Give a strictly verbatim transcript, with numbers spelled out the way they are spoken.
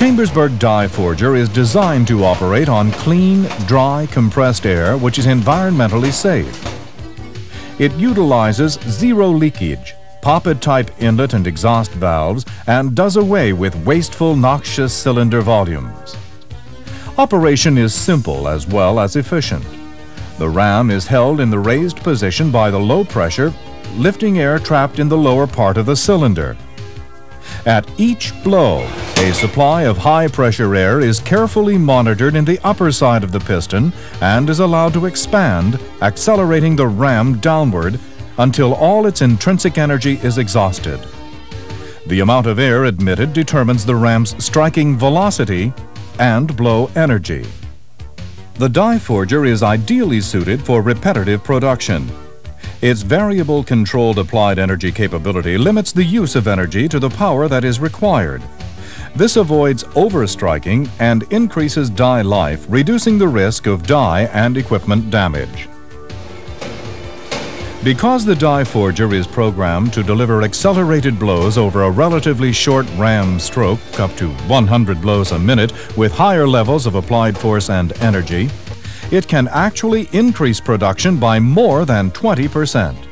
Chambersburg Die Forger is designed to operate on clean, dry, compressed air, which is environmentally safe. It utilizes zero leakage, poppet-type inlet and exhaust valves, and does away with wasteful, noxious cylinder volumes. Operation is simple as well as efficient. The ram is held in the raised position by the low pressure, lifting air trapped in the lower part of the cylinder. At each blow, a supply of high-pressure air is carefully monitored in the upper side of the piston and is allowed to expand, accelerating the ram downward until all its intrinsic energy is exhausted. The amount of air admitted determines the ram's striking velocity and blow energy. The Die Forger is ideally suited for repetitive production. Its variable controlled applied energy capability limits the use of energy to the power that is required. This avoids overstriking and increases die life, reducing the risk of die and equipment damage. Because the Die Forger is programmed to deliver accelerated blows over a relatively short ram stroke, up to one hundred blows a minute, with higher levels of applied force and energy, it can actually increase production by more than twenty percent.